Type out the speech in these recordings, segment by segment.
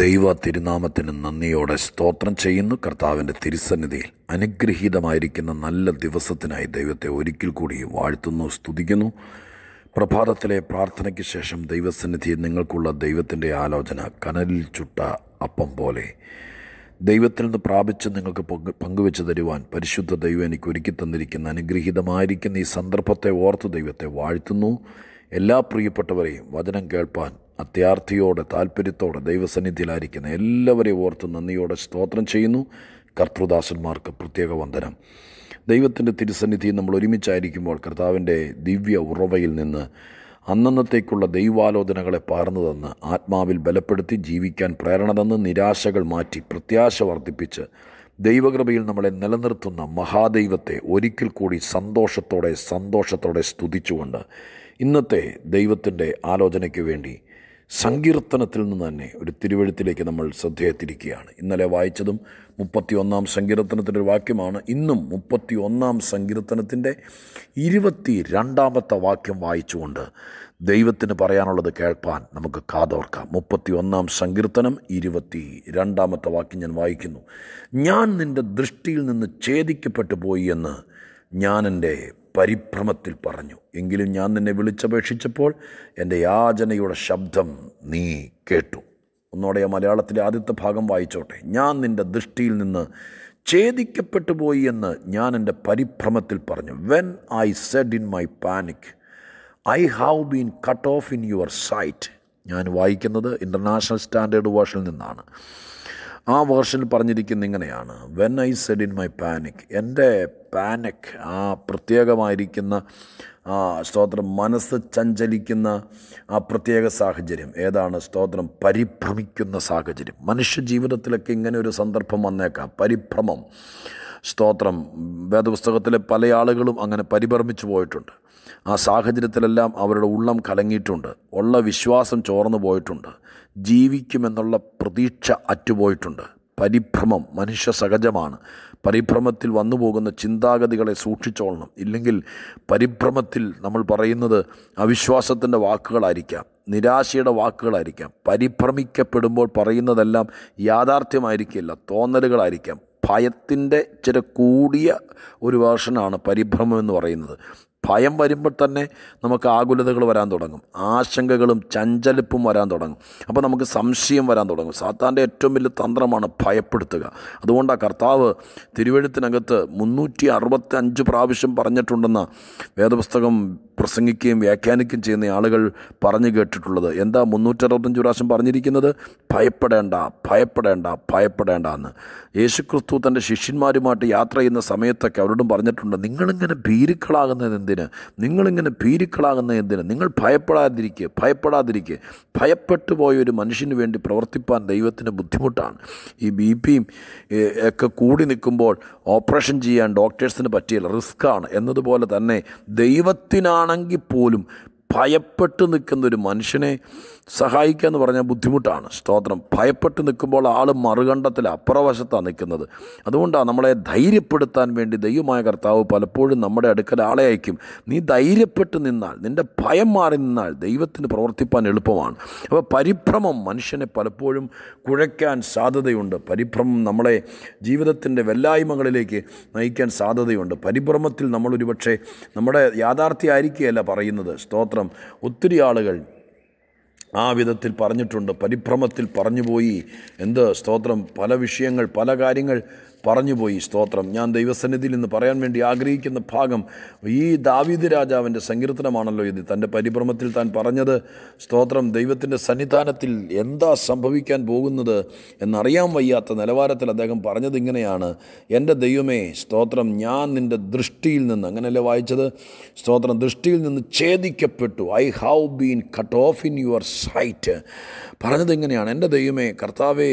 ദൈവ തിരുനാമത്തിന് നന്ദിയോടെ സ്തോത്രം ചെയ്യുന്നു. കർത്താവിൻ്റെ തിരുസന്നിധിയിൽ അനുഗ്രഹീതമായിരിക്കുന്ന നല്ല ദിവസത്തിനായി ദൈവത്തെ ഒരിക്കൽ കൂടി വാഴ്ത്തുന്നു, സ്തുതിക്കുന്നു. പ്രഭാതത്തിലെ പ്രാർത്ഥനയ്ക്ക് ശേഷം ദൈവസന്നിധിയിൽ നിങ്ങൾക്കുള്ള ദൈവത്തിൻ്റെ ആലോചന കനലിൽ ചുട്ട അപ്പം പോലെ ദൈവത്തിൽ നിന്ന് പ്രാപിച്ച് നിങ്ങൾക്ക് പങ്കുവെച്ച് തരുവാൻ പരിശുദ്ധ ദൈവം എനിക്ക് ഒരുക്കി തന്നിരിക്കുന്ന അനുഗ്രഹീതമായിരിക്കുന്ന ഈ സന്ദർഭത്തെ ഓർത്ത് ദൈവത്തെ വാഴ്ത്തുന്നു. എല്ലാ പ്രിയപ്പെട്ടവരെയും വചനം കേൾപ്പാൻ അത്യാർത്ഥിയോടെ താല്പര്യത്തോടെ ദൈവസന്നിധിയിലായിരിക്കുന്ന എല്ലാവരെയും ഓർത്ത് നന്ദിയോടെ സ്തോത്രം ചെയ്യുന്നു. കർത്തൃദാസന്മാർക്ക് പ്രത്യേക വന്ദനം. ദൈവത്തിൻ്റെ തിരുസന്നിധി നമ്മൾ ഒരുമിച്ചായിരിക്കുമ്പോൾ കർത്താവിൻ്റെ ദിവ്യ ഉറവയിൽ നിന്ന് അന്നന്നത്തേക്കുള്ള ദൈവാലോചനകളെ പകർന്നു തന്ന് ആത്മാവിൽ ബലപ്പെടുത്തി ജീവിക്കാൻ പ്രേരണ തന്ന് നിരാശകൾ മാറ്റി പ്രത്യാശ വർദ്ധിപ്പിച്ച് ദൈവകൃപയിൽ നമ്മളെ നിലനിർത്തുന്ന മഹാദൈവത്തെ ഒരിക്കൽ കൂടി സന്തോഷത്തോടെ സ്തുതിച്ചുകൊണ്ട് ഇന്നത്തെ ദൈവത്തിൻ്റെ ആലോചനയ്ക്ക് വേണ്ടി സങ്കീർത്തനത്തിൽ നിന്ന് തന്നെ ഒരു തിരുവെഴുത്തിലേക്ക് നമ്മൾ ശ്രദ്ധയെത്തിരിക്കുകയാണ്. ഇന്നലെ വായിച്ചതും 31 സങ്കീർത്തനത്തിൻ്റെ ഒരു വാക്യമാണ്. ഇന്നും 31 സങ്കീർത്തനത്തിൻ്റെ 22 വാക്യം വായിച്ചുകൊണ്ട് ദൈവത്തിന് പറയാനുള്ളത് കേൾപ്പാൻ നമുക്ക് കാതോർക്കാം. 31 സങ്കീർത്തനം 22 വാക്യം ഞാൻ വായിക്കുന്നു. ഞാൻ നിൻ്റെ ദൃഷ്ടിയിൽ നിന്ന് ഛേദിക്കപ്പെട്ടു പോയി എന്ന് ഞാൻ എൻ്റെ പരിഭ്രമത്തിൽ പറഞ്ഞു, എങ്കിലും ഞാൻ നിന്നെ വിളിച്ചപേക്ഷിച്ചപ്പോൾ എൻ്റെ യാചനയുടെ ശബ്ദം നീ കേട്ടു. ഒന്നോടെ മലയാളത്തിലെ ആദ്യത്തെ ഭാഗം വായിച്ചോട്ടെ. ഞാൻ നിൻ്റെ ദൃഷ്ടിയിൽ നിന്ന് ഛേദിക്കപ്പെട്ടു പോയി എന്ന് ഞാൻ എൻ്റെ പരിഭ്രമത്തിൽ പറഞ്ഞു. When I said in my panic I have been cut off in your sight. ഞാൻ വായിക്കുന്നത് ഇൻ്റർനാഷണൽ സ്റ്റാൻഡേർഡ് വേർഷനിൽ നിന്നാണ്. ആ വേർഷനിൽ പറഞ്ഞിരിക്കുന്നത് ഇങ്ങനെയാണ്: when I said in my panic, എൻ്റെ പാനിക്, ആ പ്രത്യേകമായിരിക്കുന്ന സ്തോത്രം മനസ്സ് ചഞ്ചലിക്കുന്ന ആ പ്രത്യേക സാഹചര്യം ഏതാണ്? സ്തോത്രം, പരിഭ്രമിക്കുന്ന സാഹചര്യം. മനുഷ്യ ജീവിതത്തിലൊക്കെ ഇങ്ങനെ ഒരു സന്ദർഭം വന്നേക്കാം, പരിഭ്രമം. സ്തോത്രം, വേദപുസ്തകത്തിലെ പല ആളുകളും അങ്ങനെ പരിഭ്രമിച്ചു പോയിട്ടുണ്ട്. ആ സാഹചര്യത്തിലെല്ലാം അവരുടെ ഉള്ളം കലങ്ങിയിട്ടുണ്ട്, ഉള്ള വിശ്വാസം ചോർന്നു പോയിട്ടുണ്ട്, ജീവിക്കുമെന്നുള്ള പ്രതീക്ഷ അറ്റുപോയിട്ടുണ്ട്. പരിഭ്രമം മനുഷ്യ സഹജമാണ്. പരിഭ്രമത്തിൽ വന്നു പോകുന്ന ചിന്താഗതികളെ സൂക്ഷിച്ചോളണം. ഇല്ലെങ്കിൽ പരിഭ്രമത്തിൽ നമ്മൾ പറയുന്നത് അവിശ്വാസത്തിൻ്റെ വാക്കുകളായിരിക്കാം, നിരാശയുടെ വാക്കുകളായിരിക്കാം. പരിഭ്രമിക്കപ്പെടുമ്പോൾ പറയുന്നതെല്ലാം യാഥാർത്ഥ്യമായിരിക്കില്ല, തോന്നലുകളായിരിക്കാം. ഭയത്തിൻ്റെ ചില കൂടിയ ഒരു വേർഷനാണ് പരിഭ്രമം എന്ന് പറയുന്നത്. ഭയം വരുമ്പോൾ തന്നെ നമുക്ക് ആകുലതകൾ വരാൻ തുടങ്ങും, ആശങ്കകളും ചഞ്ചലിപ്പും വരാൻ തുടങ്ങും. അപ്പോൾ നമുക്ക് സംശയം വരാൻ തുടങ്ങും. സാത്താൻ്റെ ഏറ്റവും വലിയ തന്ത്രമാണ് ഭയപ്പെടുത്തുക. അതുകൊണ്ടാണ് കർത്താവ് തിരുവെഴുത്തിനകത്ത് 365 പ്രാവശ്യം പറഞ്ഞിട്ടുണ്ടെന്ന വേദപുസ്തകം പ്രസംഗിക്കുകയും വ്യാഖ്യാനിക്കുകയും ചെയ്യുന്ന ആളുകൾ പറഞ്ഞു കേട്ടിട്ടുള്ളത്. എന്താ 365 പ്രാവശ്യം പറഞ്ഞിരിക്കുന്നത്? ഭയപ്പെടേണ്ട എന്ന്. യേശുക്രിസ്തു തൻ്റെ ശിഷ്യന്മാരുമായിട്ട് യാത്ര ചെയ്യുന്ന സമയത്തൊക്കെ അവരോടും പറഞ്ഞിട്ടുണ്ട്, നിങ്ങളിങ്ങനെ ഭീരുക്കളാകുന്നത് എന്തിന്? നിങ്ങൾ ഭയപ്പെടാതിരിക്കുക. ഭയപ്പെട്ടു പോയ ഒരു മനുഷ്യന് വേണ്ടി പ്രവർത്തിപ്പാൻ ദൈവത്തിന് ബുദ്ധിമുട്ടാണ്. ഈ BP ഒക്കെ കൂടി നിൽക്കുമ്പോൾ ഓപ്പറേഷൻ ചെയ്യാൻ ഡോക്ടേഴ്സിന് പറ്റിയില്ല, റിസ്ക്കാണ് എന്നതുപോലെ തന്നെ ദൈവത്തിനാണെങ്കിൽ പോലും ഭയപ്പെട്ട് നിൽക്കുന്ന ഒരു മനുഷ്യനെ സഹായിക്കുക എന്ന് പറഞ്ഞാൽ ബുദ്ധിമുട്ടാണ്. സ്തോത്രം, ഭയപ്പെട്ട് നിൽക്കുമ്പോൾ ആൾ മറുകണ്ഠത്തിൽ അപ്പുറവശത്താണ് നിൽക്കുന്നത്. അതുകൊണ്ടാണ് നമ്മളെ ധൈര്യപ്പെടുത്താൻ വേണ്ടി ദൈവമായ കർത്താവ് പലപ്പോഴും നമ്മുടെ അടുക്കൽ ആളെ അയക്കും. നീ ധൈര്യപ്പെട്ട് നിന്നാൽ, നിൻ്റെ ഭയം മാറി നിന്നാൽ ദൈവത്തിന് പ്രവർത്തിപ്പാൻ എളുപ്പമാണ്. അപ്പോൾ പരിഭ്രമം മനുഷ്യനെ പലപ്പോഴും കുഴയ്ക്കാൻ സാധ്യതയുണ്ട്. പരിഭ്രമം നമ്മളെ ജീവിതത്തിൻ്റെ വെല്ലായ്മകളിലേക്ക് നയിക്കാൻ സാധ്യതയുണ്ട്. പരിഭ്രമത്തിൽ നമ്മളൊരു പക്ഷേ നമ്മുടെ യാഥാർത്ഥ്യമായിരിക്കുകയല്ല പറയുന്നത്. സ്തോത്രം, ഒത്തിരി ആളുകൾ ആ വിധത്തിൽ പറഞ്ഞിട്ടുണ്ട്. പരിഭ്രമത്തിൽ പറഞ്ഞുപോയി എന്ത്? സ്തോത്രം, പല കാര്യങ്ങൾ പറഞ്ഞുപോയി. സ്തോത്രം, ഞാൻ ദൈവസന്നിധിയിൽ നിന്ന് പറയാൻ വേണ്ടി ആഗ്രഹിക്കുന്ന ഭാഗം ഈ ദാവീദ് രാജാവിൻ്റെ സങ്കീർത്തനമാണല്ലോ ഇത്. തൻ്റെ പരിഭ്രമത്തിൽ താൻ പറഞ്ഞത്, സ്തോത്രം, ദൈവത്തിൻ്റെ സന്നിധാനത്തിൽ എന്താ സംഭവിക്കാൻ പോകുന്നത് എന്നറിയാൻ വയ്യാത്ത നിലവാരത്തിൽ അദ്ദേഹം പറഞ്ഞത് ഇങ്ങനെയാണ്: എൻ്റെ ദൈവമേ, സ്തോത്രം, ഞാൻ നിൻ്റെ ദൃഷ്ടിയിൽ നിന്ന്, അങ്ങനെയല്ലേ വായിച്ചത്, സ്തോത്രം, ദൃഷ്ടിയിൽ നിന്ന് ഛേദിക്കപ്പെട്ടു. I have been cut off in your sight. പറഞ്ഞത് ഇങ്ങനെയാണ്: എൻ്റെ ദൈവമേ, കർത്താവേ,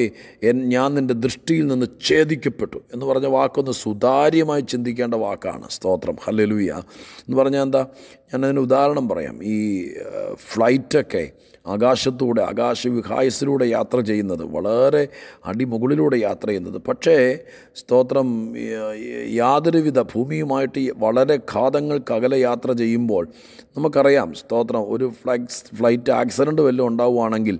ഞാൻ നിൻ്റെ ദൃഷ്ടിയിൽ നിന്ന് ഛേദിക്കപ്പെട്ടു എന്ന് പറഞ്ഞ വാക്കൊന്ന് സുതാര്യമായി ചിന്തിക്കേണ്ട വാക്കാണ്. സ്തോത്രം, ഹല്ലേലൂയ എന്ന് പറഞ്ഞാൽ എന്താ? ഞാനതിന് ഉദാഹരണം പറയാം. ഈ ഫ്ലൈറ്റൊക്കെ ആകാശവിഹായസിലൂടെ യാത്ര ചെയ്യുന്നത്, വളരെ അടിമുകളിലൂടെ യാത്ര ചെയ്യുന്നത്, പക്ഷേ സ്തോത്രം, യാതൊരുവിധ ഭൂമിയുമായിട്ട് വളരെ ഘാതങ്ങൾക്കകലെ യാത്ര ചെയ്യുമ്പോൾ നമുക്കറിയാം, സ്തോത്രം, ഒരു ഫ്ലൈറ്റ് ആക്സിഡൻറ്റ് വല്ലതും ഉണ്ടാവുകയാണെങ്കിൽ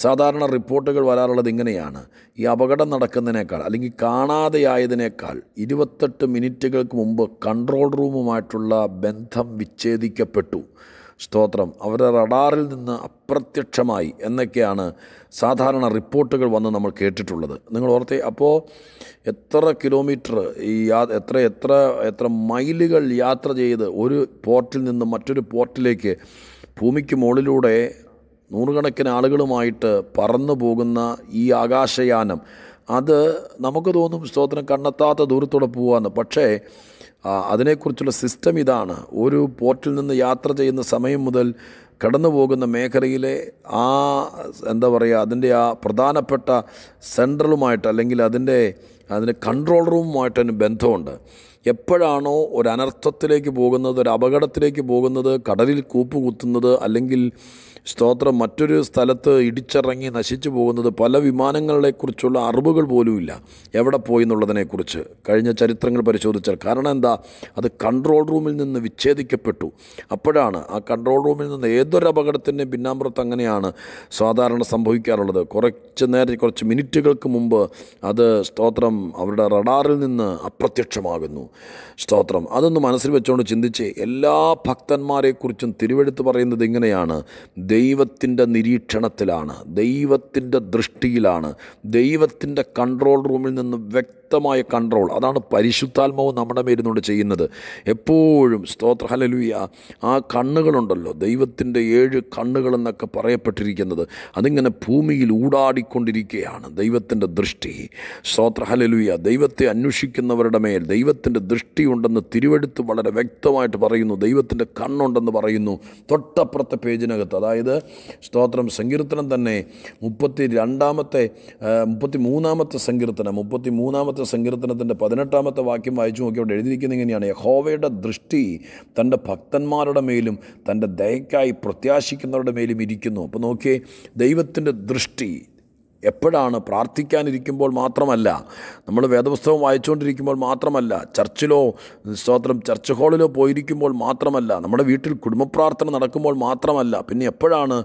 സാധാരണ റിപ്പോർട്ടുകൾ വരാറുള്ളത് ഇങ്ങനെയാണ്, ഈ അപകടം നടക്കുന്നതിനേക്കാൾ അല്ലെങ്കിൽ കാണാതെയായതിനേക്കാൾ 28 മിനിറ്റുകൾക്ക് മുമ്പ് കൺട്രോൾ റൂമുമായിട്ടുള്ള ബന്ധം വിച്ഛേദിക്കപ്പെട്ടു, സ്തോത്രം, അവരുടെ റഡാറിൽ നിന്ന് അപ്രത്യക്ഷമായി എന്നൊക്കെയാണ് സാധാരണ റിപ്പോർട്ടുകൾ വന്ന് നമ്മൾ കേട്ടിട്ടുള്ളത്. നിങ്ങൾ ഓർത്തെ, അപ്പോൾ എത്ര കിലോമീറ്റർ ഈ എത്ര എത്ര എത്ര മൈലുകൾ യാത്ര ചെയ്ത് ഒരു പോർട്ടിൽ നിന്ന് മറ്റൊരു പോർട്ടിലേക്ക് ഭൂമിക്ക് മുകളിലൂടെ നൂറുകണക്കിന് ആളുകളുമായിട്ട് പറന്നു പോകുന്ന ഈ ആകാശയാനം, അത് നമുക്ക് തോന്നും സ്തോത്രം കണ്ണെത്താത്ത ദൂരത്തോടെ പോകാമെന്ന്. പക്ഷേ അതിനെക്കുറിച്ചുള്ള സിസ്റ്റം ഇതാണ്, ഒരു പോർട്ടിൽ നിന്ന് യാത്ര ചെയ്യുന്ന സമയം മുതൽ കടന്നു പോകുന്ന മേഖലയിലെ ആ എന്താ പറയുക അതിൻ്റെ ആ പ്രധാനപ്പെട്ട സെൻട്രലുമായിട്ട് അല്ലെങ്കിൽ അതിൻ്റെ കൺട്രോൾ റൂമുമായിട്ട് അതിന് ബന്ധമുണ്ട്. എപ്പോഴാണോ ഒരു അനർത്ഥത്തിലേക്ക് പോകുന്നത്, ഒരു അപകടത്തിലേക്ക് പോകുന്നത്, കടലിൽ കൂപ്പുകുത്തുന്നത്, അല്ലെങ്കിൽ സ്തോത്രം മറ്റൊരു സ്ഥലത്ത് ഇടിച്ചിറങ്ങി നശിച്ചു പോകുന്നത്, പല വിമാനങ്ങളെക്കുറിച്ചുള്ള അറിവുകൾ പോലുമില്ല എവിടെ പോയി എന്നുള്ളതിനെക്കുറിച്ച് കഴിഞ്ഞ ചരിത്രങ്ങൾ പരിശോധിച്ചാൽ. കാരണം എന്താ, അത് കൺട്രോൾ റൂമിൽ നിന്ന് വിച്ഛേദിക്കപ്പെട്ടു. അപ്പോഴാണ് ആ കൺട്രോൾ റൂമിൽ നിന്ന് ഏതൊരു അപകടത്തിൻ്റെയും പിന്നാമ്പുറത്ത് അങ്ങനെയാണ് സാധാരണ സംഭവിക്കാറുള്ളത്. കുറച്ച് മിനിറ്റുകൾക്ക് മുമ്പ് അത് സ്തോത്രം അവരുടെ റഡാറിൽ നിന്ന് അപ്രത്യക്ഷമാകുന്നു, സ്തോത്രം. അതൊന്ന് മനസ്സിൽ വെച്ചുകൊണ്ട് ചിന്തിച്ച് എല്ലാ ഭക്തന്മാരെക്കുറിച്ചും തിരുവെഴുത്ത് പറയുന്നത് ഇങ്ങനെയാണ്, ദൈവത്തിൻ്റെ നിരീക്ഷണത്തിലാണ്, ദൈവത്തിൻ്റെ ദൃഷ്ടിയിലാണ്, ദൈവത്തിൻ്റെ കൺട്രോൾ റൂമിൽ നിന്ന് വ്യക്തമായ കൺട്രോൾ. അതാണ് പരിശുദ്ധാത്മാവ് നമ്മുടെ മേലിരുന്നുകൊണ്ട് ചെയ്യുന്നത് എപ്പോഴും, സ്തോത്ര ഹല്ലേലൂയ. ആ കണ്ണുകളുണ്ടല്ലോ, ദൈവത്തിൻ്റെ 7 കണ്ണുകൾ എന്നൊക്കെ പറയപ്പെട്ടിരിക്കുന്നത്, അതിങ്ങനെ ഭൂമിയിൽ ഊടാടിക്കൊണ്ടിരിക്കുകയാണ് ദൈവത്തിൻ്റെ ദൃഷ്ടി, സ്തോത്ര ഹല്ലേലൂയ. ദൈവത്തെ അന്വേഷിക്കുന്നവരുടെ മേൽ ദൈവത്തിൻ്റെ ദൃഷ്ടിയുണ്ടെന്ന് തിരുവെഴുത്ത് വളരെ വ്യക്തമായിട്ട് പറയുന്നു, ദൈവത്തിൻ്റെ കണ്ണുണ്ടെന്ന് പറയുന്നു. തൊട്ടപ്പുറത്തെ പേജിനകത്ത്, അതായത് സ്തോത്രം സങ്കീർത്തനം തന്നെ 33-ാമത്തെ സങ്കീർത്തനത്തിൻ്റെ 18-ാമത്തെ വാക്യം വായിച്ചു നോക്കി അവിടെ എഴുതിയിരിക്കുന്നത് ഇങ്ങനെയാണ്, യഹോവയുടെ ദൃഷ്ടി തൻ്റെ ഭക്തന്മാരുടെ മേലും തൻ്റെ ദയക്കായി പ്രത്യാശിക്കുന്നവരുടെ മേലും ഇരിക്കുന്നു. അപ്പോൾ നോക്കിയേ, ദൈവത്തിൻ്റെ ദൃഷ്ടി എപ്പോഴാണ്? പ്രാർത്ഥിക്കാനിരിക്കുമ്പോൾ മാത്രമല്ല, നമ്മൾ വേദപുസ്തകം വായിച്ചുകൊണ്ടിരിക്കുമ്പോൾ മാത്രമല്ല, ചർച്ചിലോ സ്തോത്രം ചർച്ച് ഹാളിലോ പോയിരിക്കുമ്പോൾ മാത്രമല്ല, നമ്മുടെ വീട്ടിൽ കുടുംബപ്രാർത്ഥന നടക്കുമ്പോൾ മാത്രമല്ല, പിന്നെ എപ്പോഴാണ്?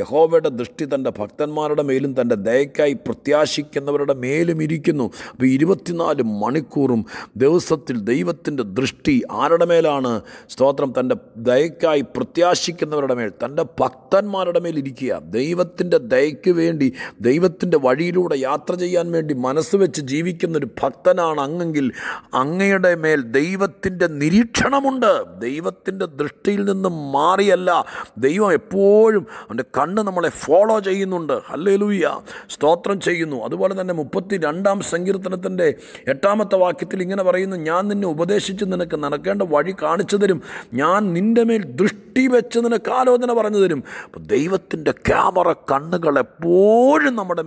യഹോവയുടെ ദൃഷ്ടി തൻ്റെ ഭക്തന്മാരുടെ മേലും തൻ്റെ ദയക്കായി പ്രത്യാശിക്കുന്നവരുടെ മേലും ഇരിക്കുന്നു. അപ്പോൾ 24 മണിക്കൂറും ദിവസത്തിൽ ദൈവത്തിൻ്റെ ദൃഷ്ടി ആരുടെ മേലാണ്? സ്തോത്രം തൻ്റെ ദയക്കായി പ്രത്യാശിക്കുന്നവരുടെ മേൽ, തൻ്റെ ഭക്തന്മാരുടെ മേൽ ഇരിക്കുക. ദൈവത്തിൻ്റെ ദയയ്ക്ക് വേണ്ടി, ദൈവത്തിൻ്റെ വഴിയിലൂടെ യാത്ര ചെയ്യാൻ വേണ്ടി മനസ്സ് വെച്ച് ജീവിക്കുന്നൊരു ഭക്തനാണ് അങ്ങെങ്കിൽ അങ്ങയുടെ മേൽ ദൈവത്തിൻ്റെ നിരീക്ഷണമുണ്ട്. ദൈവത്തിൻ്റെ ദൃഷ്ടിയിൽ നിന്നും മാറിയല്ല, ദൈവം എപ്പോഴും അവൻ്റെ കണ്ണ് നമ്മളെ ഫോളോ ചെയ്യുന്നുണ്ട്. ഹല്ലേലൂയ, സ്തോത്രം ചെയ്യുന്നു. അതുപോലെ തന്നെ 32-ാം സങ്കീർത്തനത്തിൻ്റെ 8-ാമത്തെ വാക്യത്തിൽ ഇങ്ങനെ പറയുന്നു, ഞാൻ നിന്നെ ഉപദേശിച്ച് നിനക്ക് നടക്കേണ്ട വഴി കാണിച്ചു തരും, ഞാൻ നിൻ്റെ മേൽ ദൃഷ്ടി വെച്ച് നിനക്ക് ആലോചന പറഞ്ഞു തരും. അപ്പോൾ ദൈവത്തിൻ്റെ ക്യാമറ കണ്ണുകൾ എപ്പോഴും നമ്മുടെ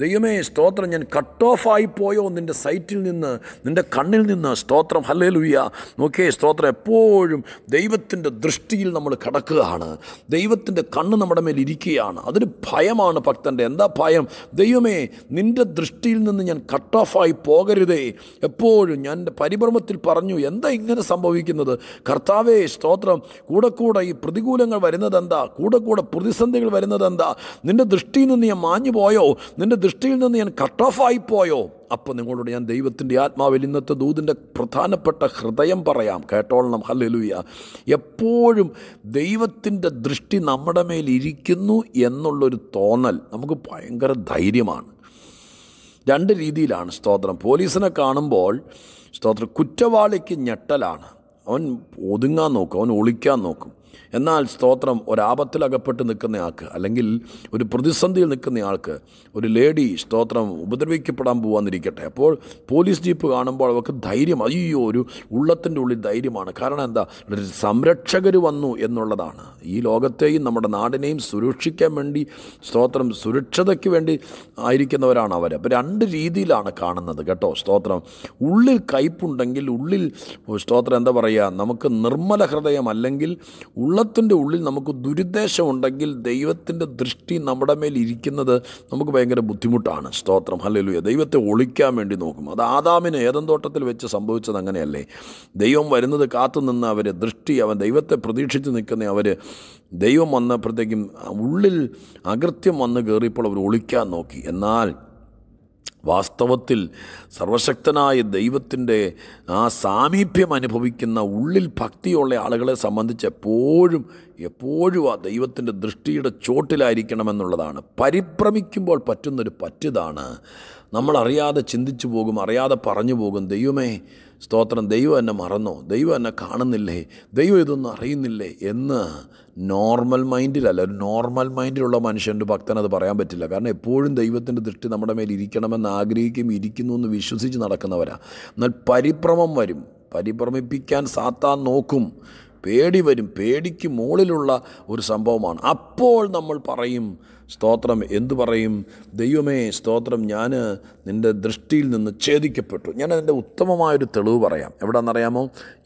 ദൈവമേ സ്തോത്രം ഞാൻ കട്ട് ഓഫായി പോയോ, നിൻ്റെ സൈറ്റിൽ നിന്ന്, നിൻ്റെ കണ്ണിൽ നിന്ന്, സ്തോത്രം ഹല്ലേലൂയ. നോക്കേ സ്തോത്രം, എപ്പോഴും ദൈവത്തിൻ്റെ ദൃഷ്ടിയിൽ നമ്മൾ കിടക്കുകയാണ്, ദൈവത്തിൻ്റെ കണ്ണ് നമ്മുടെ മേൽ ഇരിക്കുകയാണ്. അതൊരു ഭയമാണ് ഭക്തൻ്റെ. എന്താ ഭയം? ദൈവമേ നിൻ്റെ ദൃഷ്ടിയിൽ നിന്ന് ഞാൻ കട്ട് ഓഫായി പോകരുതേ. എപ്പോഴും ഞാൻ എൻ്റെ പരിഭ്രമത്തിൽ പറഞ്ഞു, എന്താ ഇങ്ങനെ സംഭവിക്കുന്നത് കർത്താവേ സ്തോത്രം, കൂടെ കൂടെ ഈ പ്രതികൂലങ്ങൾ വരുന്നതെന്താ, കൂടെ കൂടെ പ്രതിസന്ധികൾ വരുന്നതെന്താ, നിൻ്റെ ദൃഷ്ടിയിൽ നിന്ന് ഞാൻ മാഞ്ഞു പോയോ, നിൻ്റെ ദൃഷ്ടിയിൽ നിന്ന് ഞാൻ കട്ട് ഓഫായി പോയോ. അപ്പോൾ നിങ്ങളോട് ഞാൻ ദൈവത്തിൻ്റെ ആത്മാവിൽ ഇന്നത്തെ ദൂതിൻ്റെ പ്രധാനപ്പെട്ട ഹൃദയം പറയാം, കേട്ടോളണം. ഹല്ലേലൂയ, എപ്പോഴും ദൈവത്തിൻ്റെ ദൃഷ്ടി നമ്മുടെ മേലിരിക്കുന്നു എന്നുള്ളൊരു തോന്നൽ നമുക്ക് ഭയങ്കര ധൈര്യമാണ്. 2 രീതിയിലാണ് സ്തോത്രം, പോലീസിനെ കാണുമ്പോൾ സ്തോത്രം കുറ്റവാളിക്ക് ഞെട്ടലാണ്, അവൻ ഒതുങ്ങാൻ നോക്കും, അവൻ ഒളിക്കാൻ നോക്കും. എന്നാൽ സ്തോത്രം ഒരാപത്തിൽ അകപ്പെട്ട് നിൽക്കുന്നയാൾക്ക്, അല്ലെങ്കിൽ ഒരു പ്രതിസന്ധിയിൽ നിൽക്കുന്നയാൾക്ക്, ഒരു ലേഡി സ്തോത്രം ഉപദ്രവിക്കപ്പെടാൻ പോകാന്നിരിക്കട്ടെ, അപ്പോൾ പോലീസ് ജീപ്പ് കാണുമ്പോൾ അവർക്ക് ധൈര്യം, അയ്യോ, ഒരു ഉള്ളത്തിൻ്റെ ഉള്ളിൽ ധൈര്യമാണ്. കാരണം എന്താ, ഒരു സംരക്ഷകർ വന്നു എന്നുള്ളതാണ്. ഈ ലോകത്തെയും നമ്മുടെ നാടിനെയും സുരക്ഷിക്കാൻ വേണ്ടി സ്തോത്രം സുരക്ഷതയ്ക്ക് വേണ്ടി ആയിരിക്കുന്നവരാണ് അവർ. അപ്പോൾ രണ്ട് രീതിയിലാണ് കാണുന്നത് കേട്ടോ. സ്തോത്രം ഉള്ളിൽ കയ്പുണ്ടെങ്കിൽ, ഉള്ളിൽ സ്തോത്രം എന്താ പറയുക, നമുക്ക് നിർമ്മല ഹൃദയം അല്ലെങ്കിൽ ഉള്ളത്തിൻ്റെ ഉള്ളിൽ നമുക്ക് ദുരുദ്ദേശമുണ്ടെങ്കിൽ ദൈവത്തിൻ്റെ ദൃഷ്ടി നമ്മുടെ മേൽ ഇരിക്കുന്നത് നമുക്ക് ഭയങ്കര ബുദ്ധിമുട്ടാണ്. സ്തോത്രം ഹല്ലേലൂയ. ദൈവത്തെ ഒളിക്കാൻ വേണ്ടി നോക്കും. അത് ആദാമിന് ഏദൻ തോട്ടത്തിൽ വെച്ച് സംഭവിച്ചത് അങ്ങനെയല്ലേ. ദൈവം വരുന്നത് കാത്തുനിന്ന് അവർ ദൃഷ്ടി, അവൻ ദൈവത്തെ പ്രതീക്ഷിച്ച് നിൽക്കുന്ന അവർ, ദൈവം വന്നപ്പോഴത്തേക്കും ഉള്ളിൽ അകൃത്യം വന്ന് കയറിയപ്പോൾ അവർ ഒളിക്കാൻ നോക്കി. എന്നാൽ വാസ്തവത്തിൽ സർവശക്തനായ ദൈവത്തിൻ്റെ ആ സാമീപ്യം അനുഭവിക്കുന്ന ഉള്ളിൽ ഭക്തിയുള്ള ആളുകളെ സംബന്ധിച്ച് എപ്പോഴും എപ്പോഴും ആ ദൈവത്തിൻ്റെ ദൃഷ്ടിയുടെ ചോട്ടിലായിരിക്കണമെന്നുള്ളതാണ്. പരിഭ്രമിക്കുമ്പോൾ പറ്റുന്നൊരു പറ്റിതാണ്. നമ്മളറിയാതെ ചിന്തിച്ചു പോകും, അറിയാതെ പറഞ്ഞു പോകും, ദൈവമേ സ്തോത്രം, ദൈവം എന്നെ മറന്നോ, ദൈവം എന്നെ കാണുന്നില്ലേ, ദൈവം ഇതൊന്നും അറിയുന്നില്ലേ എന്ന് നോർമൽ മൈൻഡിലല്ല, ഒരു നോർമൽ മൈൻഡിലുള്ള മനുഷ്യൻ്റെ ഭക്തനത് പറയാൻ പറ്റില്ല. കാരണം എപ്പോഴും ദൈവത്തിൻ്റെ ദൃഷ്ടി നമ്മുടെ മേൽ ഇരിക്കണമെന്ന് ആഗ്രഹിക്കുകയും ഇരിക്കുന്നു എന്ന് വിശ്വസിച്ച് നടക്കുന്നവരാണ്. എന്നാൽ പരിഭ്രമം വരും, പരിഭ്രമിപ്പിക്കാൻ സാത്താൻ നോക്കും, പേടി വരും. പേടിക്ക് മുകളിലുള്ള ഒരു സംഭവമാണ്. അപ്പോൾ നമ്മൾ പറയും, സ്തോത്രം എന്തു പറയും, ദൈവമേ സ്തോത്രം, ഞാൻ നിൻ്റെ ദൃഷ്ടിയിൽ നിന്ന് ഛേദിക്കപ്പെട്ടു. ഞാൻ അതിൻ്റെ ഉത്തമമായൊരു തെളിവ് പറയാം. എവിടെയെന്നറിയാമോ,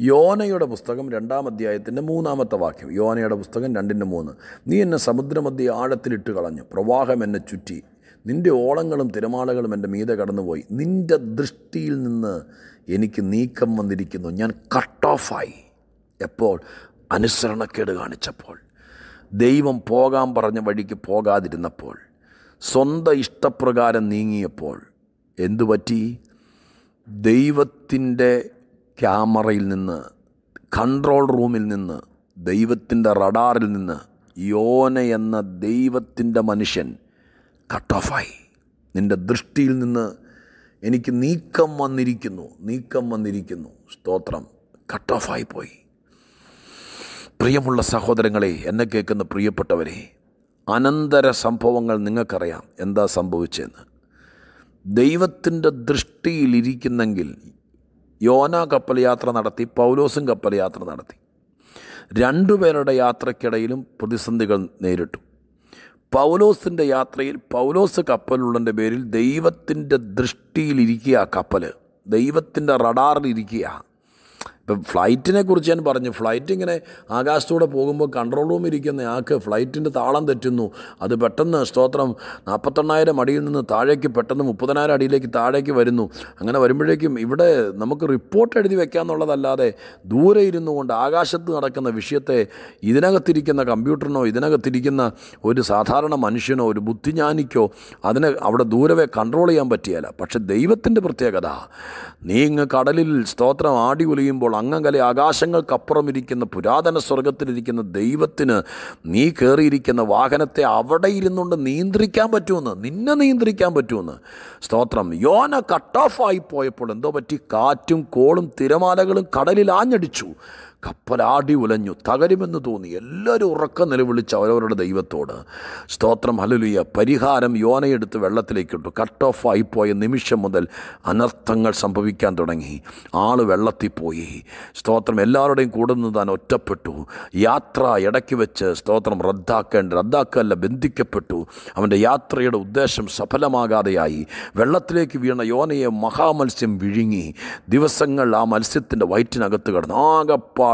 യോനയുടെ പുസ്തകം 2-ാം അധ്യായത്തിൻ്റെ 3-ാമത്തെ വാക്യം. യോനയുടെ പുസ്തകം 2:3. നീ എന്നെ സമുദ്രമധ്യ ആഴത്തിലിട്ട് കളഞ്ഞു, പ്രവാഹം എന്നെ ചുറ്റി, നിൻ്റെ ഓളങ്ങളും തിരമാലകളും എൻ്റെ മീതെ കടന്നുപോയി, നിൻ്റെ ദൃഷ്ടിയിൽ നിന്ന് എനിക്ക് നീക്കം വന്നിരിക്കുന്നു, ഞാൻ കട്ട് ഓഫായി. എപ്പോൾ? അനുസരണക്കേട് കാണിച്ചപ്പോൾ, ദൈവം പോകാൻ പറഞ്ഞ വഴിക്ക് പോകാതിരുന്നപ്പോൾ, സ്വന്തം ഇഷ്ടപ്രകാരം നീങ്ങിയപ്പോൾ എന്തുപറ്റി? ദൈവത്തിൻ്റെ ക്യാമറയിൽ നിന്ന്, കൺട്രോൾ റൂമിൽ നിന്ന്, ദൈവത്തിൻ്റെ റഡാറിൽ നിന്ന് യോന എന്ന ദൈവത്തിൻ്റെ മനുഷ്യൻ കട്ട് ഓഫായി. നിൻ്റെ ദൃഷ്ടിയിൽ നിന്ന് എനിക്ക് നീക്കം വന്നിരിക്കുന്നു, നീക്കം വന്നിരിക്കുന്നു. സ്തോത്രം, കട്ട് ഓഫായി പോയി. പ്രിയമുള്ള സഹോദരങ്ങളെ, എന്നെ കേൾക്കുന്ന പ്രിയപ്പെട്ടവരെ, അനന്തര സംഭവങ്ങൾ നിങ്ങൾക്കറിയാം എന്താ സംഭവിച്ചതെന്ന്. ദൈവത്തിൻ്റെ ദൃഷ്ടിയിലിരിക്കുന്നെങ്കിൽ, യോന കപ്പൽ യാത്ര നടത്തി, പൗലോസും കപ്പൽ യാത്ര നടത്തി. രണ്ടുപേരുടെ യാത്രയ്ക്കിടയിലും പ്രതിസന്ധികൾ നേരിട്ടു. പൗലോസിൻ്റെ യാത്രയിൽ പൗലോസ് കപ്പലുള്ളതിൻ്റെ പേരിൽ ദൈവത്തിൻ്റെ ദൃഷ്ടിയിലിരിക്കുക, കപ്പൽ ദൈവത്തിൻ്റെ റഡാറിലിരിക്കുക. ഇപ്പം ഫ്ലൈറ്റിനെ കുറിച്ച് ഞാൻ പറഞ്ഞു. ഫ്ലൈറ്റ് ഇങ്ങനെ ആകാശത്തൂടെ പോകുമ്പോൾ കൺട്രോൾ റൂമിൽ ഇരിക്കുന്ന ആൾക്ക് ഫ്ലൈറ്റിൻ്റെ താളം തെറ്റുന്നു. അത് പെട്ടെന്ന് സ്തോത്രം 48,000 അടിയിൽ നിന്ന് താഴേക്ക്, പെട്ടെന്ന് 30,000 അടിയിലേക്ക് താഴേക്ക് വരുന്നു. അങ്ങനെ വരുമ്പോഴേക്കും ഇവിടെ നമുക്ക് റിപ്പോർട്ട് എഴുതി വെക്കാമെന്നുള്ളതല്ലാതെ ദൂരെ ഇരുന്നു കൊണ്ട് ആകാശത്ത് നടക്കുന്ന വിഷയത്തെ ഇതിനകത്തിരിക്കുന്ന കമ്പ്യൂട്ടറിനോ ഇതിനകത്തിരിക്കുന്ന ഒരു സാധാരണ മനുഷ്യനോ ഒരു ബുദ്ധിജ്ഞാനിക്കോ അതിനെ അവിടെ ദൂരവേ കൺട്രോൾ ചെയ്യാൻ പറ്റിയല്ല. പക്ഷേ ദൈവത്തിൻ്റെ പ്രത്യേകത, നീങ്ങ് കടലിൽ സ്തോത്രം ആടി ഒലിയുമ്പോൾ അങ്ങകലെ ആകാശങ്ങൾക്കപ്പുറം ഇരിക്കുന്ന പുരാതന സ്വർഗത്തിലിരിക്കുന്ന ദൈവത്തിന് നീ കയറിയിരിക്കുന്ന വാഹനത്തെ അവിടെ ഇരുന്നുകൊണ്ട് നിയന്ത്രിക്കാൻ പറ്റുമെന്ന്, നിന്നെ നിയന്ത്രിക്കാൻ പറ്റുമെന്ന്. സ്തോത്രം, യോന കട്ട് ഓഫായി പോയപ്പോൾ എന്തോ പറ്റി? കാറ്റും കോളും തിരമാലകളും കടലിൽ ആഞ്ഞടിച്ചു, കപ്പലാടി ഉലഞ്ഞു, തകരുമെന്ന് തോന്നി. എല്ലാവരും ഉറക്കം നിലവിളിച്ച് അവരവരുടെ ദൈവത്തോട്. സ്തോത്രം ഹല്ലേലൂയ. പരിഹാരം യോനയെടുത്ത് വെള്ളത്തിലേക്കിട്ടു. കട്ട് ഓഫ് ആയിപ്പോയ നിമിഷം മുതൽ അനർത്ഥങ്ങൾ സംഭവിക്കാൻ തുടങ്ങി. ആൾ വെള്ളത്തിൽ പോയി. സ്തോത്രം, എല്ലാവരുടെയും കൂടെ നിന്ന് താൻ ഒറ്റപ്പെട്ടു. യാത്ര ഇടയ്ക്ക് വെച്ച് സ്തോത്രം റദ്ദാക്കല്ല ബന്ധിക്കപ്പെട്ടു. അവൻ്റെ യാത്രയുടെ ഉദ്ദേശം സഫലമാകാതെയായി. വെള്ളത്തിലേക്ക് വീണ യോനയെ മഹാമത്സ്യം വിഴുങ്ങി. ദിവസങ്ങൾ ആ മത്സ്യത്തിൻ്റെ വയറ്റിനകത്ത് കിടന്നു. ആകപ്പാട്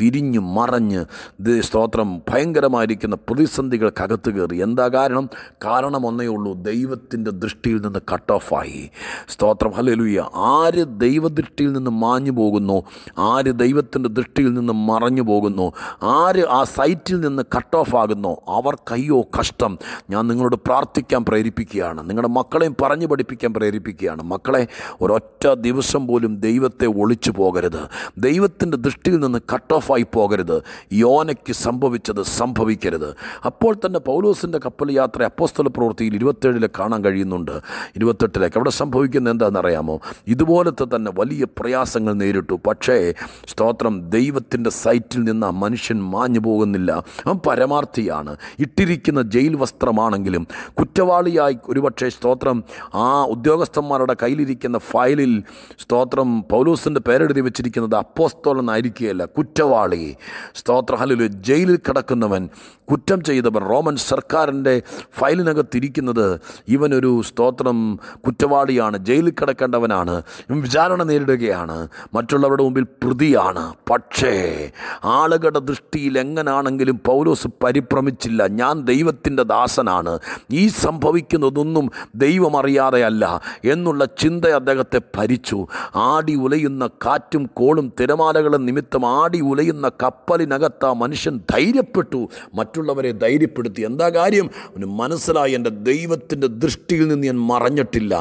തിരിഞ്ഞു മറഞ്ഞ് സ്തോത്രം ഭയങ്കരമായിരിക്കുന്ന പ്രതിസന്ധികൾക്കകത്ത് കയറി. എന്താ കാരണം? കാരണം ഒന്നേ ഉള്ളൂ, ദൈവത്തിൻ്റെ ദൃഷ്ടിയിൽ നിന്ന് കട്ട് ഓഫായി. സ്തോത്രം ഹല്ലേലൂയ. ആര് ദൈവദൃഷ്ടിയിൽ നിന്ന് മാഞ്ഞു പോകുന്നു, ആര് ദൈവത്തിൻ്റെ ദൃഷ്ടിയിൽ നിന്ന് മറഞ്ഞു പോകുന്നു, ആര് ആ സൈറ്റിൽ നിന്ന് കട്ട് ഓഫ് ആകുന്നു, അവർക്കയ്യോ കഷ്ടം. ഞാൻ നിങ്ങളോട് പ്രാർത്ഥിക്കാൻ പ്രേരിപ്പിക്കുകയാണ്, നിങ്ങളുടെ മക്കളെയും പറഞ്ഞു പഠിപ്പിക്കാൻ പ്രേരിപ്പിക്കുകയാണ്. മക്കളെ, ഒരൊറ്റ ദിവസം പോലും ദൈവത്തെ ഒളിച്ചു പോകരുത്. ദൈവത്തിൻ്റെ ദൃഷ്ടിയിൽ നിന്ന് കട്ട് ഓഫ് ഓഫായി പോകരുത്. യോനയ്ക്ക് സംഭവിച്ചത് സംഭവിക്കരുത്. അപ്പോൾ തന്നെ പൗലോസിൻ്റെ കപ്പൽ യാത്ര അപ്പോസ്തല പ്രവൃത്തിയിൽ 27 കാണാൻ കഴിയുന്നുണ്ട്. 28 അവിടെ സംഭവിക്കുന്നത് എന്താണെന്നറിയാമോ? ഇതുപോലത്തെ തന്നെ വലിയ പ്രയാസങ്ങൾ നേരിട്ടു. പക്ഷേ സ്തോത്രം, ദൈവത്തിൻ്റെ സൈറ്റിൽ നിന്ന് ആ മനുഷ്യൻ മാഞ്ഞു പോകുന്നില്ല. അവൻ പരമാർത്ഥിയാണ്. ഇട്ടിരിക്കുന്ന ജയിൽ വസ്ത്രമാണെങ്കിലും കുറ്റവാളിയായി ഒരുപക്ഷേ സ്തോത്രം ആ ഉദ്യോഗസ്ഥന്മാരുടെ കയ്യിലിരിക്കുന്ന ഫയലിൽ സ്തോത്രം പൗലോസിൻ്റെ പേരെഴുതി വെച്ചിരിക്കുന്നത് അപ്പോസ്തോലനായിരിക്കുകയല്ല, കുറ്റവാളി. സ്തോത്രഹലിൽ ജയിലിൽ കിടക്കുന്നവൻ, കുറ്റം ചെയ്തവൻ, റോമൻ സർക്കാരിൻ്റെ ഫയലിനകത്തിരിക്കുന്നത് ഇവനൊരു സ്തോത്രം കുറ്റവാളിയാണ്, ജയിലിൽ കിടക്കേണ്ടവനാണ്, ഇവൻ വിചാരണ നേരിടുകയാണ്, മറ്റുള്ളവരുടെ മുമ്പിൽ പ്രതിയാണ്. പക്ഷേ ആളുകളുടെ ദൃഷ്ടിയിൽ എങ്ങനാണെങ്കിലും പൗലോസ് പരിഭ്രമിച്ചില്ല. ഞാൻ ദൈവത്തിൻ്റെ ദാസനാണ്, ഈ സംഭവിക്കുന്നതൊന്നും ദൈവമറിയാതെയല്ല എന്നുള്ള ചിന്ത അദ്ദേഹത്തെ ഭരിച്ചു. ആടി ഉലയുന്ന കാറ്റും കോളും തിരമാലകളും നിമിത്തം ആടി ഉലയുന്ന കപ്പലിനകത്ത് ആ മനുഷ്യൻ ധൈര്യപ്പെട്ടു, മറ്റുള്ളവരെ ധൈര്യപ്പെടുത്തി. എന്താ കാര്യം? അവന് മനസ്സിലായി, എൻ്റെ ദൈവത്തിൻ്റെ ദൃഷ്ടിയിൽ നിന്ന് ഞാൻ മറഞ്ഞിട്ടില്ല.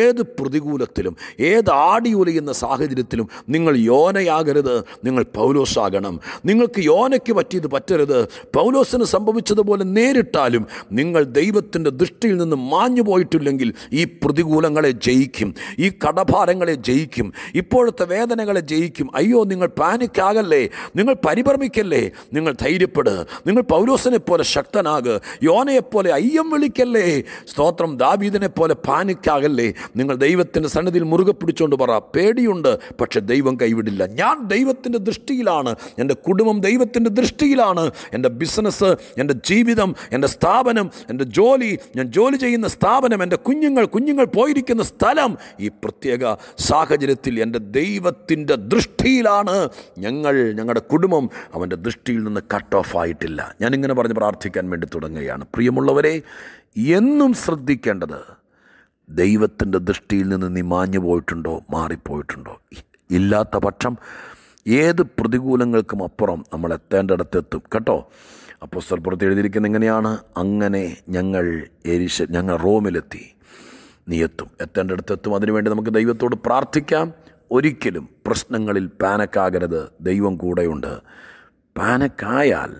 ഏത് പ്രതികൂലത്തിലും ഏത് ആടി ഉലയുന്ന സാഹചര്യത്തിലും നിങ്ങൾ യോനയാകരുത്, നിങ്ങൾ പൗലോസാകണം. നിങ്ങൾക്ക് യോനയ്ക്ക് പറ്റിയത് പറ്റരുത്. പൗലോസിന് സംഭവിച്ചതുപോലെ നേരിട്ടാലും നിങ്ങൾ ദൈവത്തിൻ്റെ ദൃഷ്ടിയിൽ നിന്ന് മാഞ്ഞു പോയിട്ടില്ലെങ്കിൽ ഈ പ്രതികൂലങ്ങളെ ജയിക്കും, ഈ കടഭാരങ്ങളെ ജയിക്കും, ഇപ്പോഴത്തെ വേദനകളെ ജയിക്കും. അയ്യോ, നിങ്ങൾ പാനിക്കാകല്ലേ, നിങ്ങൾ പരിഭ്രമിക്കല്ലേ, നിങ്ങൾ ധൈര്യപ്പെടുക, നിങ്ങൾ പൗലോസിനെ പോലെ ശക്തനാകുക, യോനയെപ്പോലെ അയ്യം വിളിക്കല്ലേ, സ്തോത്രം ദാവീദിനെ പോലെ പാനിക്കാകല്ലേ. നിങ്ങൾ ദൈവത്തിൻ്റെ സന്നിധിയിൽ മുറുകെ പിടിച്ചുകൊണ്ട് പറ, പേടിയുണ്ട് പക്ഷെ ദൈവം കൈവിടില്ല. ഞാൻ ദൈവത്തിൻ്റെ ദൃഷ്ടിയിലാണ്, എൻ്റെ കുടുംബം ദൈവത്തിൻ്റെ ദൃഷ്ടിയിലാണ്, എൻ്റെ ബിസിനസ്, എൻ്റെ ജീവിതം, എൻ്റെ സ്ഥാപനം, എൻ്റെ ജോലി, ഞാൻ ജോലി ചെയ്യുന്ന സ്ഥാപനം, എൻ്റെ കുഞ്ഞുങ്ങൾ പോയിരിക്കുന്ന സ്ഥലം, ഈ പ്രത്യേക സാഹചര്യത്തിൽ എൻ്റെ ദൈവത്തിൻ്റെ ദൃഷ്ടിയിലാണ്. ഞങ്ങളുടെ കുടുംബം അവൻ്റെ ദൃഷ്ടിയിൽ നിന്ന് കട്ട് ഓഫ് ആയിട്ടില്ല. ഞാനിങ്ങനെ പറഞ്ഞ് പ്രാർത്ഥിക്കാൻ വേണ്ടി തുടങ്ങുകയാണ്. പ്രിയമുള്ളവരെ, എന്നും ശ്രദ്ധിക്കേണ്ടത്, ദൈവത്തിൻ്റെ ദൃഷ്ടിയിൽ നിന്ന് നീ മാഞ്ഞു പോയിട്ടുണ്ടോ, മാറിപ്പോയിട്ടുണ്ടോ? ഇല്ലാത്ത പക്ഷം ഏത് പ്രതികൂലങ്ങൾക്കും അപ്പുറം നമ്മൾ എത്തേണ്ടിടത്തെത്തും കേട്ടോ. അപ്പോസ്തല പ്രവൃത്തി എഴുതിയിരിക്കുന്നത് എങ്ങനെയാണ്? അങ്ങനെ ഞങ്ങൾ റോമിലെത്തി, നീ എത്തും, എത്തേണ്ടിടത്തെത്തും. അതിനുവേണ്ടി നമുക്ക് ദൈവത്തോട് പ്രാർത്ഥിക്കാം. ഒരിക്കലും പ്രശ്നങ്ങളിൽ പാനിക്കാകരുത്, ദൈവം കൂടെയുണ്ട്. പാനിക്കായാൽ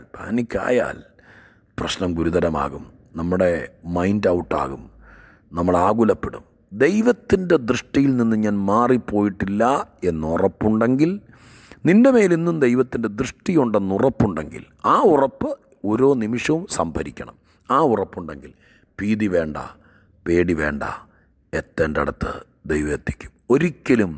പ്രശ്നം ഗുരുതരമാകും, നമ്മുടെ മൈൻഡ് ഔട്ടാകും, നമ്മൾ ആകുലപ്പെടും. ദൈവത്തിൻ്റെ ദൃഷ്ടിയിൽ നിന്ന് ഞാൻ മാറിപ്പോയിട്ടില്ല എന്നുറപ്പുണ്ടെങ്കിൽ, നിൻ്റെ മേലിന്നും ദൈവത്തിൻ്റെ ദൃഷ്ടിയുണ്ടെന്ന് ഉറപ്പുണ്ടെങ്കിൽ, ആ ഉറപ്പ് ഓരോ നിമിഷവും സംഭരിക്കണം. ആ ഉറപ്പുണ്ടെങ്കിൽ ഭീതി വേണ്ട, പേടി വേണ്ട. എത്തേണ്ടടുത്ത് ദൈവം എത്തിക്കും. ഒരിക്കലും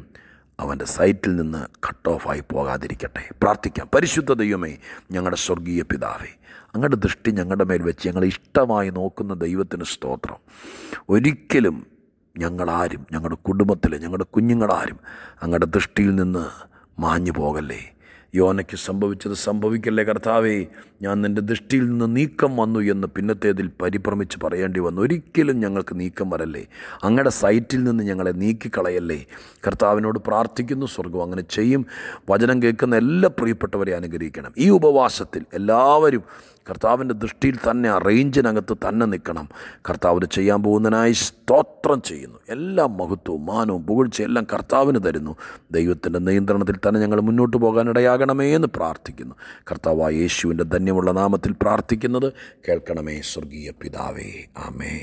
അവൻ്റെ സൈറ്റിൽ നിന്ന് കട്ട് ഓഫായി പോകാതിരിക്കട്ടെ. പ്രാർത്ഥിക്കാം. പരിശുദ്ധ ദൈവമേ, ഞങ്ങളുടെ സ്വർഗീയ പിതാവേ, അങ്ങയുടെ ദൃഷ്ടി ഞങ്ങളുടെ മേൽ വെച്ച് ഞങ്ങളെ ഇഷ്ടമായി നോക്കുന്ന ദൈവത്തിന് സ്തോത്രം. ഒരിക്കലും ഞങ്ങളാരും, ഞങ്ങളുടെ കുടുംബത്തിലെ ഞങ്ങളുടെ കുഞ്ഞുങ്ങളാരും അങ്ങയുടെ ദൃഷ്ടിയിൽ നിന്ന് മാഞ്ഞു പോകല്ലേ. യോനയ്ക്ക് സംഭവിച്ചത് സംഭവിക്കല്ലേ കർത്താവേ. ഞാൻ നിൻ്റെ ദൃഷ്ടിയിൽ നിന്ന് നീക്കം വന്നു എന്ന് പിന്നത്തേതിൽ പരിഭ്രമിച്ച് പറയേണ്ടി വന്നു. ഒരിക്കലും ഞങ്ങൾക്ക് നീക്കം വരല്ലേ, അങ്ങയുടെ സൈറ്റിൽ നിന്ന് ഞങ്ങളെ നീക്കിക്കളയല്ലേ. കർത്താവിനോട് പ്രാർത്ഥിക്കുന്നു. സ്വർഗം അങ്ങനെ ചെയ്യും. വചനം കേൾക്കുന്ന എല്ലാ പ്രിയപ്പെട്ടവരെ അനുഗ്രഹിക്കണം. ഈ ഉപവാസത്തിൽ എല്ലാവരും കർത്താവിൻ്റെ ദൃഷ്ടിയിൽ തന്നെ, ആ റേഞ്ചിനകത്ത് തന്നെ നിൽക്കണം. കർത്താവിന് ചെയ്യാൻ പോകുന്നതിനായി സ്തോത്രം ചെയ്യുന്നു. എല്ലാ മഹത്വവും മാനവും പുകഴ്ചയും എല്ലാം കർത്താവിന് തരുന്നു. ദൈവത്തിൻ്റെ നിയന്ത്രണത്തിൽ തന്നെ ഞങ്ങൾ മുന്നോട്ട് പോകാനിടയാകണമേ എന്ന് പ്രാർത്ഥിക്കുന്നു. കർത്താവായ യേശുവിൻ്റെ ധന്യമുള്ള നാമത്തിൽ പ്രാർത്ഥിക്കുന്നത് കേൾക്കണമേ സ്വർഗീയ പിതാവേ. ആമേൻ.